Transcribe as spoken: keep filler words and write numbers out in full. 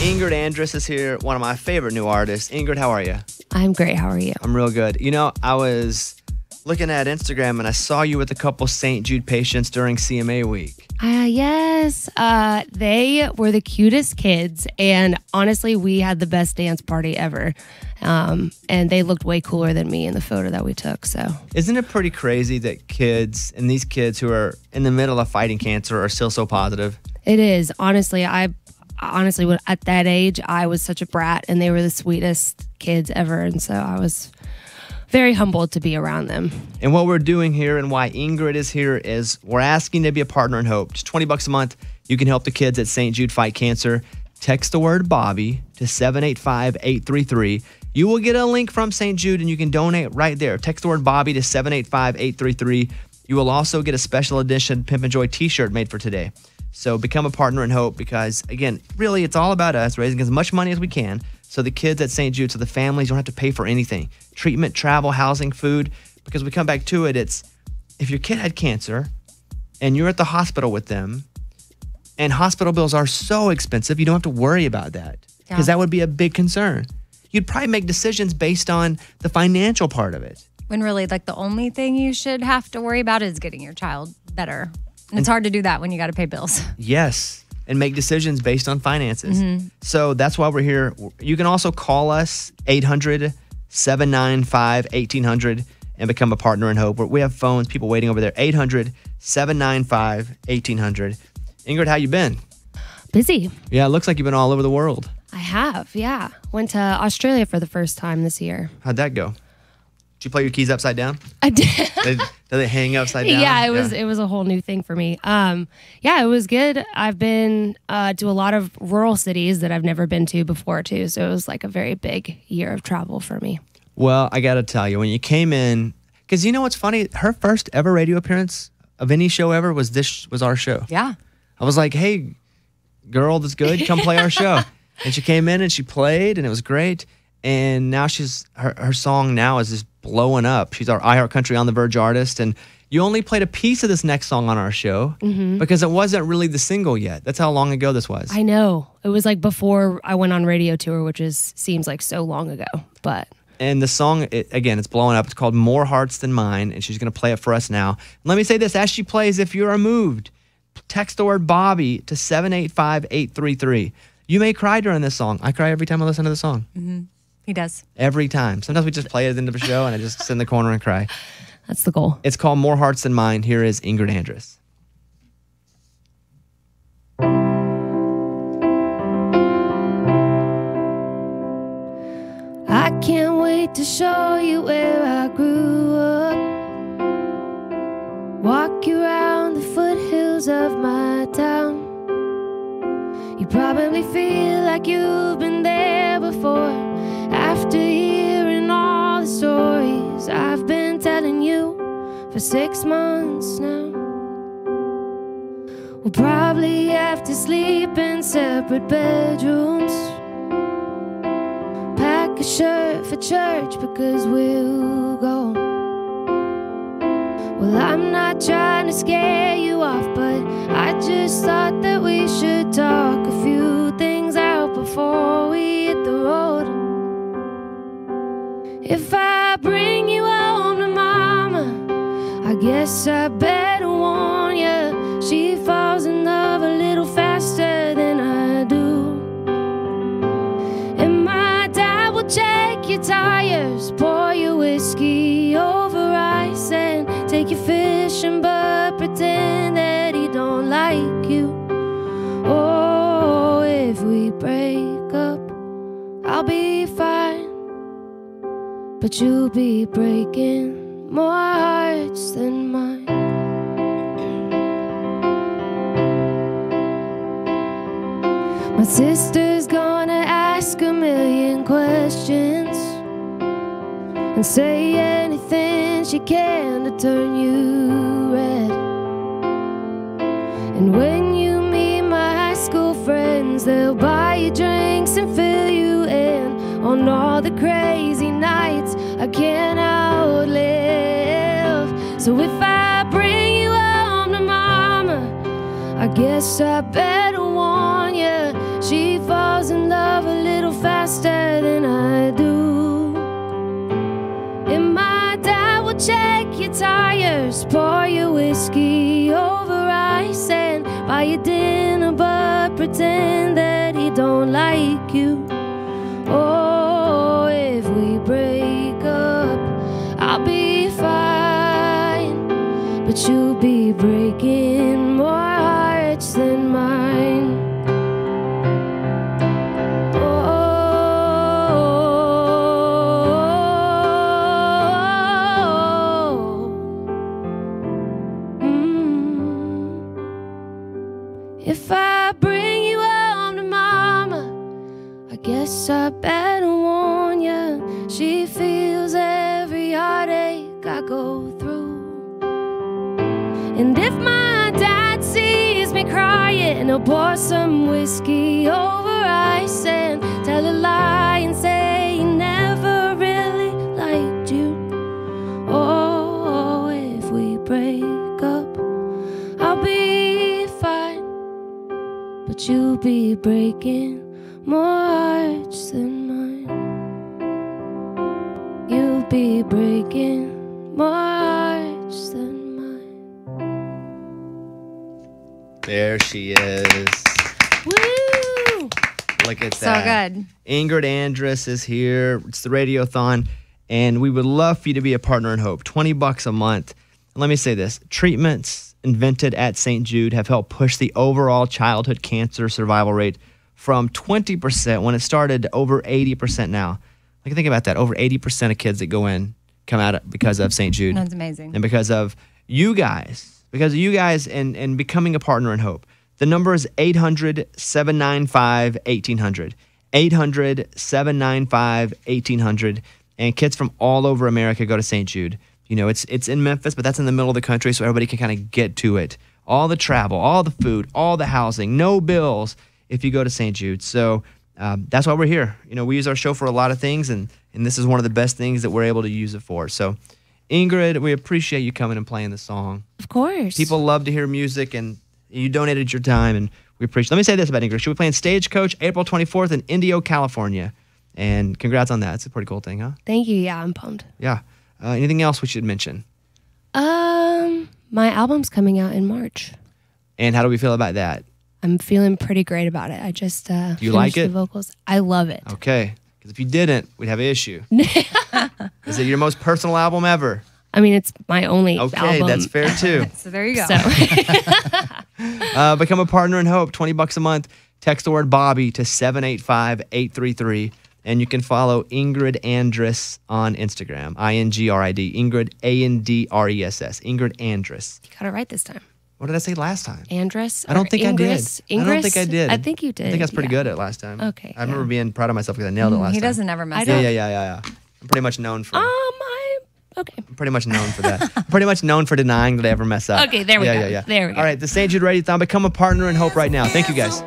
Ingrid Andress is here, one of my favorite new artists. Ingrid, how are you? I'm great. How are you? I'm real good. You know, I was looking at Instagram and I saw you with a couple Saint Jude patients during C M A week. Uh, yes. Uh, they were the cutest kids. And honestly, we had the best dance party ever. Um, and they looked way cooler than me in the photo that we took. So, isn't it pretty crazy that kids and these kids who are in the middle of fighting cancer are still so positive? It is. Honestly, I honestly, at that age, I was such a brat and they were the sweetest kids ever. And so I was very humbled to be around them. And what we're doing here and why Ingrid is here is we're asking to be a partner in hope. Just twenty bucks a month. You can help the kids at Saint Jude fight cancer. Text the word Bobby to seven eight five, eight three three. You will get a link from Saint Jude and you can donate right there. Text the word Bobby to seven eight five, eight three three. You will also get a special edition Pimpin' Joy t-shirt made for today. So become a partner in hope because, again, really it's all about us raising as much money as we can so the kids at Saint Jude, so the families don't have to pay for anything. Treatment, travel, housing, food. Because we come back to it, it's if your kid had cancer and you're at the hospital with them, and hospital bills are so expensive, you don't have to worry about that because yeah. that would be a big concern. You'd probably make decisions based on the financial part of it. When really, like, the only thing you should have to worry about is getting your child better. And, and it's hard to do that when you got to pay bills. Yes, and make decisions based on finances. Mm-hmm. So that's why we're here. You can also call us, eight hundred, seven nine five, eighteen hundred, and become a partner in hope. We have phones, people waiting over there, eight hundred, seven nine five, eighteen hundred. Ingrid, how you been? Busy. Yeah, it looks like you've been all over the world. I have, yeah. Went to Australia for the first time this year. How'd that go? Did you play your keys upside down? I did. did, did they hang upside down? Yeah, it was yeah. it was a whole new thing for me. Um, yeah, it was good. I've been uh, to a lot of rural cities that I've never been to before, too. So it was like a very big year of travel for me. Well, I got to tell you, when you came in, because you know what's funny? Her first ever radio appearance of any show ever was this was our show. Yeah. I was like, hey, girl, that's good. Come play our show. And she came in and she played and it was great. And now she's her, her song now is just blowing up. She's our iHeart Country on the Verge artist. And you only played a piece of this next song on our show mm-hmm. because it wasn't really the single yet. That's how long ago this was. I know. It was like before I went on radio tour, which is seems like so long ago. But And the song, it, again, it's blowing up. It's called More Hearts Than Mine. And she's going to play it for us now. And let me say this. As she plays, if you are moved, text the word Bobby to seven eight five, eight three three. You may cry during this song. I cry every time I listen to the song. Mm-hmm. He does. Every time. Sometimes we just play it at the end of a show and I just sit in the corner and cry. That's the goal. It's called More Hearts Than Mine. Here is Ingrid Andress. I can't wait to show you where I grew up. Walk you around the foothills of my town. You probably feel like you've been there before. After hearing all the stories I've been telling you for six months now. We'll probably have to sleep in separate bedrooms. Pack a shirt for church because we'll go. Well, I'm not trying to scare you off, but I just thought that we should talk a few things out before we hit the road. If I bring you home to mama, I guess I better warn you. She falls in love a little faster than I do. And my dad will check your tires, pour your whiskey over ice, and take you fishing, but pretend that he don't like you. Oh, if we break up, I'll be fine, but you'll be breaking more hearts than mine. My sister's gonna ask a million questions and say anything she can to turn you red. And when you meet my high school friends, they'll buy you drinks and fill you in on all the crazy nights I can't outlive. So if I bring you home to mama, I guess I better warn you. She falls in love Just pour your whiskey over ice and buy your dinner, but pretend that he don't like you. Oh, if we break up, I'll be fine, but you'll be breaking more hearts than mine. If I bring you home to mama, I guess I better warn ya. She feels every heartache I go through. And if my dad sees me crying, he'll pour some whiskey over ice and tell a lie and say he never really liked you. Oh, if we break up, I'll be fine, but you'll be breaking more hearts than mine. You'll be breaking more hearts than mine. There she is. Woo! Look at that. So good. Ingrid Andress is here. It's the Radiothon, and we would love for you to be a partner in hope. twenty bucks a month. And let me say this. Treatments invented at Saint Jude have helped push the overall childhood cancer survival rate from twenty percent when it started to over eighty percent now. Like, think about that. Over eighty percent of kids that go in come out because of Saint Jude. That's amazing. And because of you guys, because of you guys and, and becoming a partner in hope. The number is eight hundred, seven nine five, eighteen hundred. eight hundred, seven nine five, eighteen hundred. And kids from all over America go to Saint Jude. You know, it's it's in Memphis, but that's in the middle of the country, so everybody can kind of get to it. All the travel, all the food, all the housing, no bills if you go to Saint Jude. So um, that's why we're here. You know, we use our show for a lot of things, and, and this is one of the best things that we're able to use it for. So, Ingrid, we appreciate you coming and playing the song. Of course. People love to hear music, and you donated your time, and we appreciate it. Let me say this about Ingrid. She'll be playing Stagecoach April twenty-fourth in Indio, California. And congrats on that. It's a pretty cool thing, huh? Thank you. Yeah, I'm pumped. Yeah. Uh, anything else we should mention? Um, my album's coming out in March. And how do we feel about that? I'm feeling pretty great about it. I just uh, do you like it? The vocals. I love it. Okay, because if you didn't, we'd have an issue. Is it your most personal album ever? I mean, it's my only okay, album. Okay, that's fair too. So there you go. So. uh, become a partner in hope. Twenty bucks a month. Text the word Bobby to seven eight five eight three three. And you can follow Ingrid Andress on Instagram. I N G R I D. Ingrid, A N D R E S S. Ingrid Andress. You got it right this time. What did I say last time? Andress? I don't think Ingris, I did. Ingris? I don't think I did. I think you did. I think I was pretty yeah. good at last time. Okay. I yeah. remember being proud of myself because I nailed mm, it last time. He doesn't time. ever mess up. Yeah, yeah, yeah, yeah, yeah. I'm pretty much known for... Um, I... Okay. I'm pretty much known for that. I'm pretty much known for denying that I ever mess up. Okay, there we yeah, go. Yeah, yeah, yeah. There we go. All right, the Saint Jude Radiothon. Become a partner in hope right now. Thank you, guys.